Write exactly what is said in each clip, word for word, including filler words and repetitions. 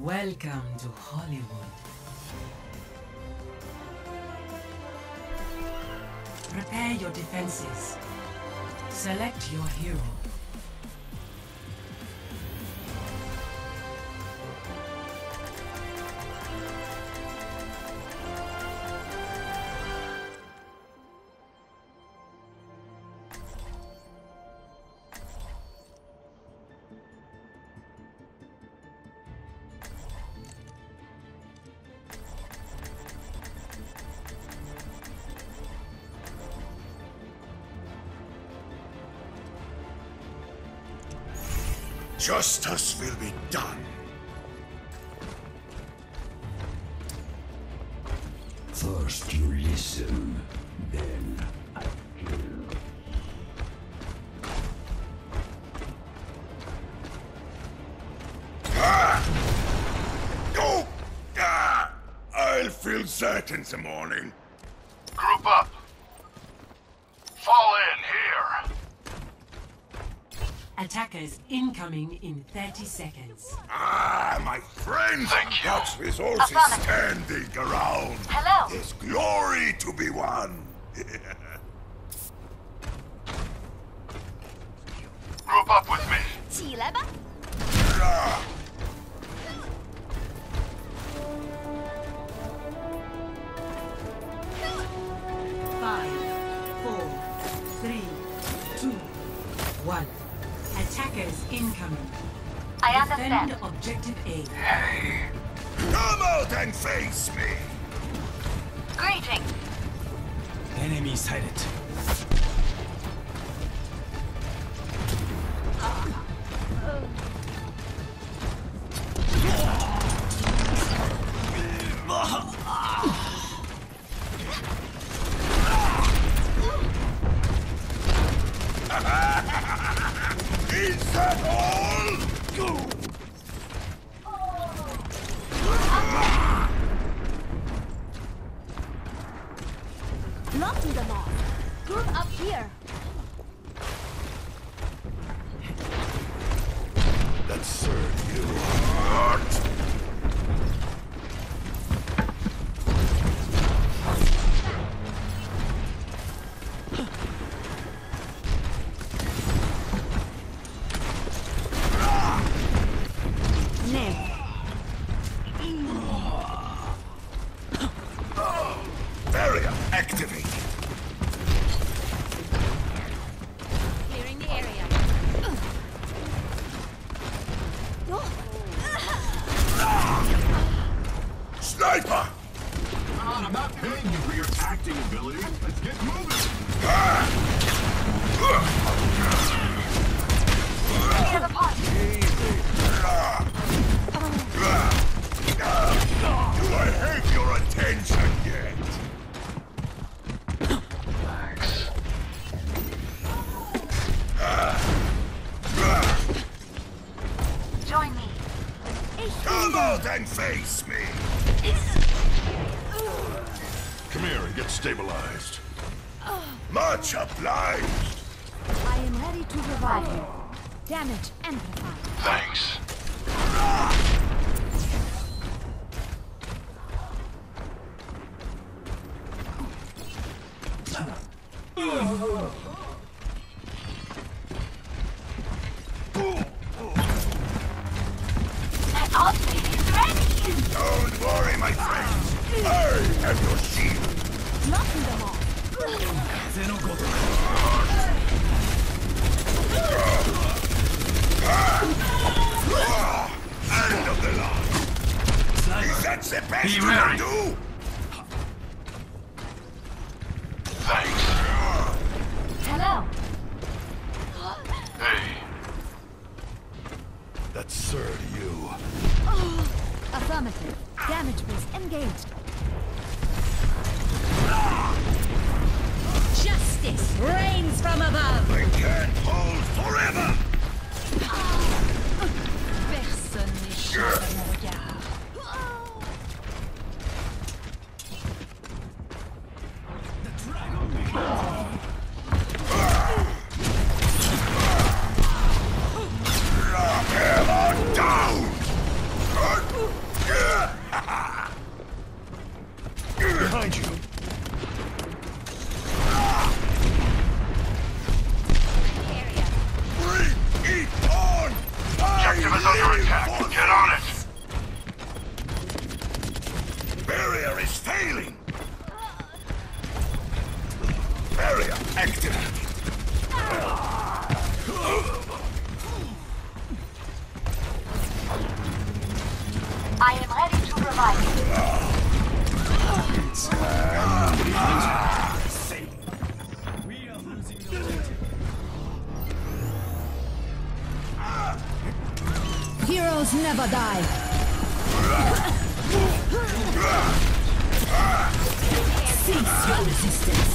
Welcome to Hollywood. Prepare your defenses. Select your hero. Justice will be done. First you listen, then I kill. Ah! Oh! Ah! I'll feel that in the morning. Group up. Fall in here. Attackers incoming in thirty seconds. Ah, my friends! Thank you! Much resources standing around! Hello! There's glory to be won! Group up with me! Chilaba? Ah. Five, four, three, two, one. Attackers incoming. I understand. Defend objective A. Hey! Come out and face me! Greetings! Enemy sighted. Locking them all. Group up here. That serves you heart. Sniper! I'm not paying you for your acting ability. Let's get moving! Into the pot! Do I have your attention yet? Thanks. Join me. Come out and face me! Come here and get stabilized. Oh. Much obliged. I am ready to revive you. Damage amplified. Thanks. Don't worry, my friends. I have your shield. Knocking them off. End of the line. Is that the best you can do? Thanks. Hello. Hey. That served you. Oh. Affirmative. Damage boost engaged. Justice reigns from above. We can't hold forever. Personne n'échappe à mon regard. The dragon. Lock him down. I am ready to revive you. It's time. We are losing the objective. Heroes never die. Cease your resistance.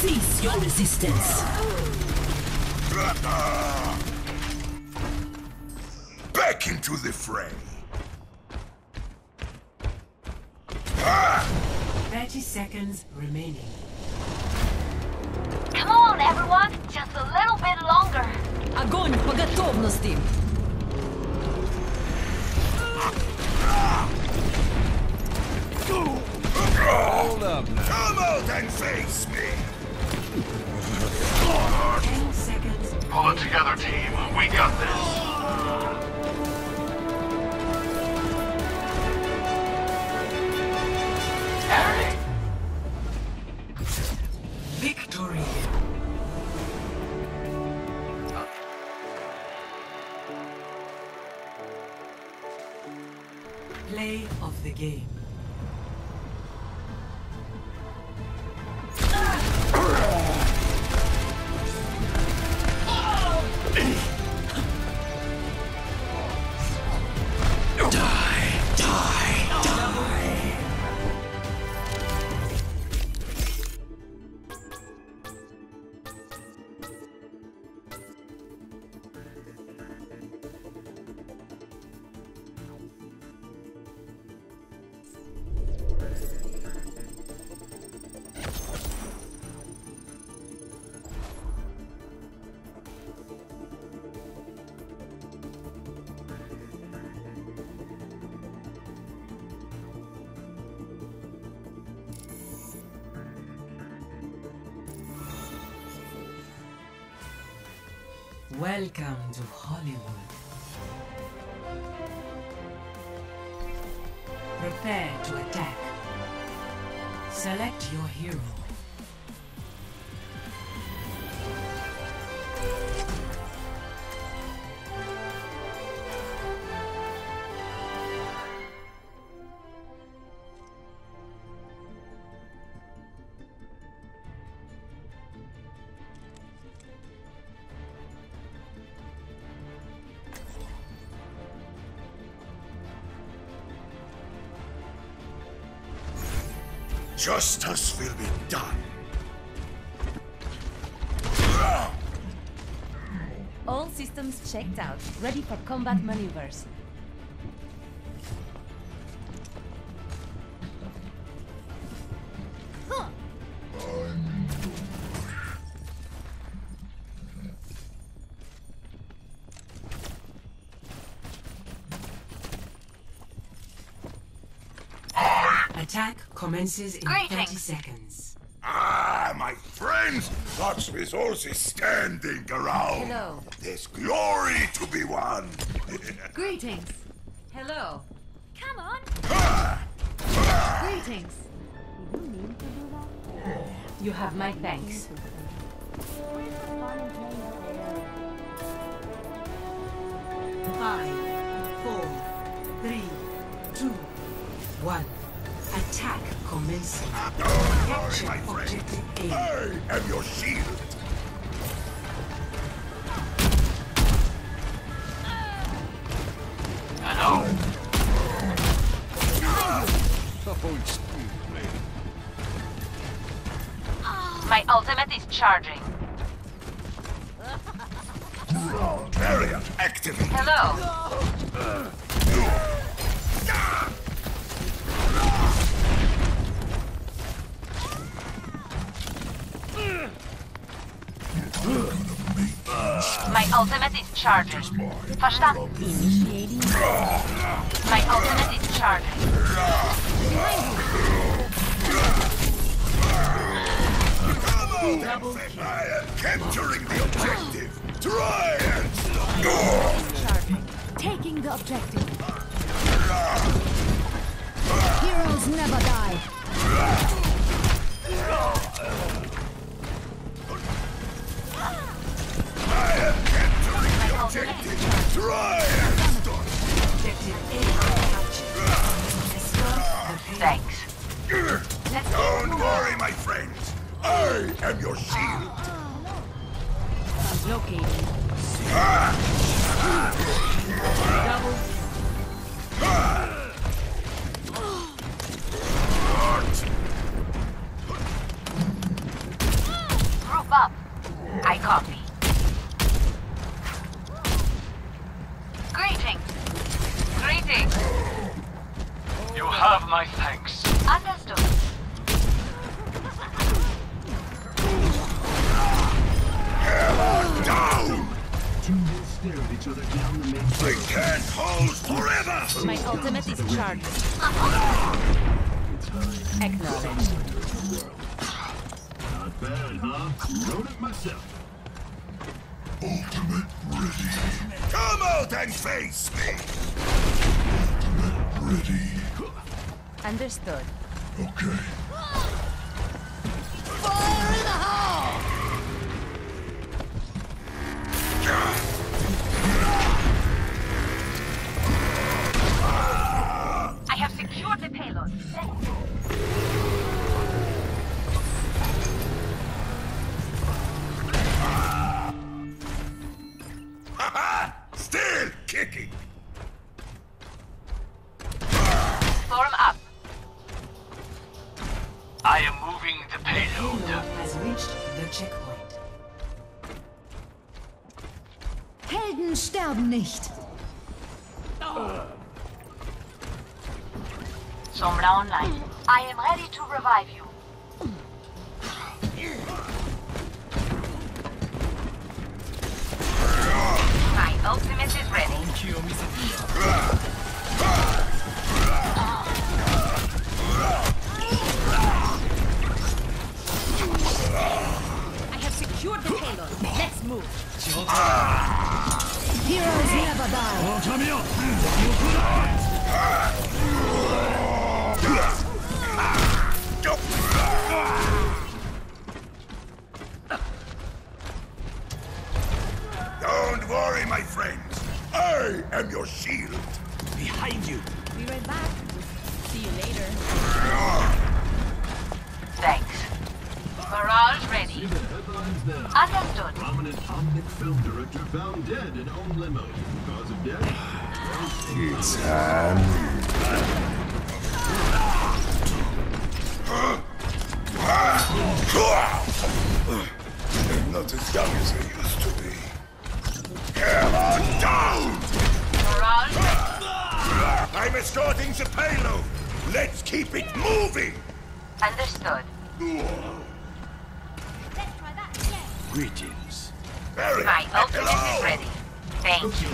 Cease your resistance. Back into the fray. thirty seconds remaining. Come on, everyone. Just a little bit longer. Огонь по готовности. Hold up now. Come out and face me. ten seconds. Pull it together, team. We got this. Harry. Victory. Play of the game. Welcome to Hollywood. Prepare to attack. Select your hero. Justice will be done. All systems checked out, ready for combat maneuvers. Attack commences in thirty seconds. Ah, my friends! Such resources standing around! Hello. There's glory to be won! Greetings! Hello! Come on! Ah! Ah! Greetings! You need to do that? You have my thanks. Five, four, three, two, one. Attack commencing. Capture objective A. I am your shield. Hello. My ultimate is charging. Barrier activate. Hello. My ultimate is charging. Verstanden? My ultimate is charging. I am capturing the objective. Try and taking the objective. Heroes never die. Understood. Okay. Fire in the hole! I have secured the payload. Haha! Still kicking! Storm up. I am moving the payload. The payload has reached the checkpoint. Helden sterben nicht. Oh. Sombra online. I am ready to revive you. My ultimate is ready. Secured the payload. Let's move. Heroes never die. Don't worry, my friends. I am your shield. Behind you. Be right back. See you later. Thanks. Mirage ready. Understood. Prominent Omnic film director found dead in own limo. Cause of death? It's time. They're not as young as they used to be. Come on down! Mirage. I'm escorting the payload. Let's keep it moving. Understood. Greetings. Very My ultimate is ready. Thank you.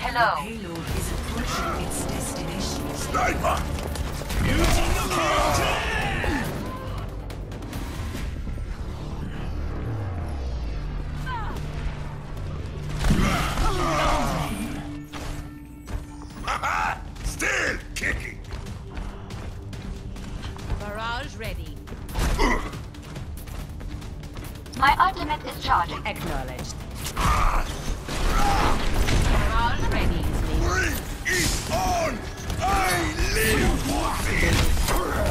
Hello. The payload is approaching its destination. Sniper! Using the payload! Haha! Still kicking! Barrage ready. My ultimate is charging. Acknowledged. All ready. Bring it on! I live for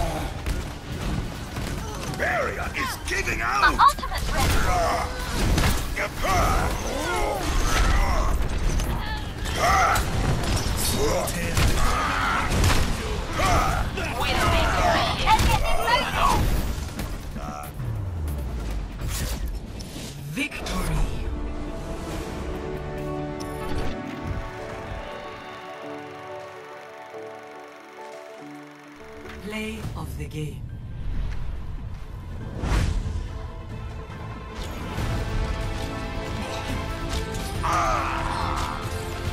it! Barrier is giving out! My ultimate ready. We'll make it. Victory! Play of the game.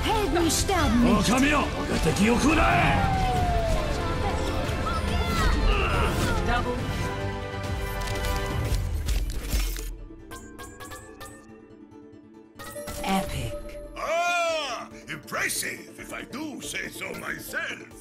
Helden sterben nicht! Double. Impressive, if I do say so myself.